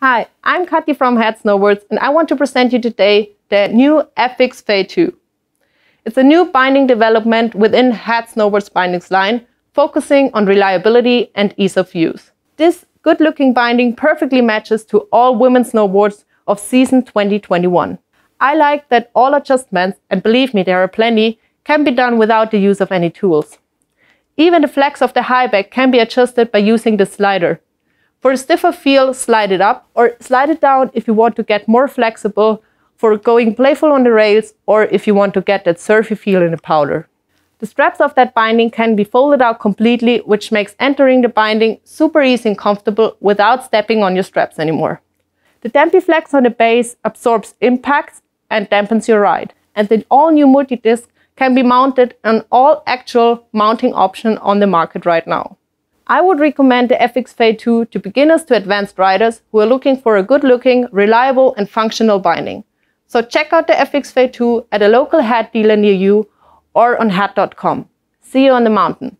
Hi, I'm Kathi from HEAD Snowboards, and I want to present you today the new FX FAY II. It's a new binding development within HEAD Snowboards bindings line, focusing on reliability and ease of use. This good-looking binding perfectly matches to all women's snowboards of season 2021. I like that all adjustments, and believe me, there are plenty, can be done without the use of any tools. Even the flex of the high back can be adjusted by using the slider. For a stiffer feel, slide it up or slide it down if you want to get more flexible for going playful on the rails or if you want to get that surfy feel in the powder. The straps of that binding can be folded out completely, which makes entering the binding super easy and comfortable without stepping on your straps anymore. The Dampy Flex on the base absorbs impacts and dampens your ride. And the all-new multi-disc can be mounted on all actual mounting options on the market right now. I would recommend the FX FAY II to beginners to advanced riders who are looking for a good-looking, reliable and functional binding. So check out the FX FAY II at a local HEAD dealer near you or on head.com. See you on the mountain.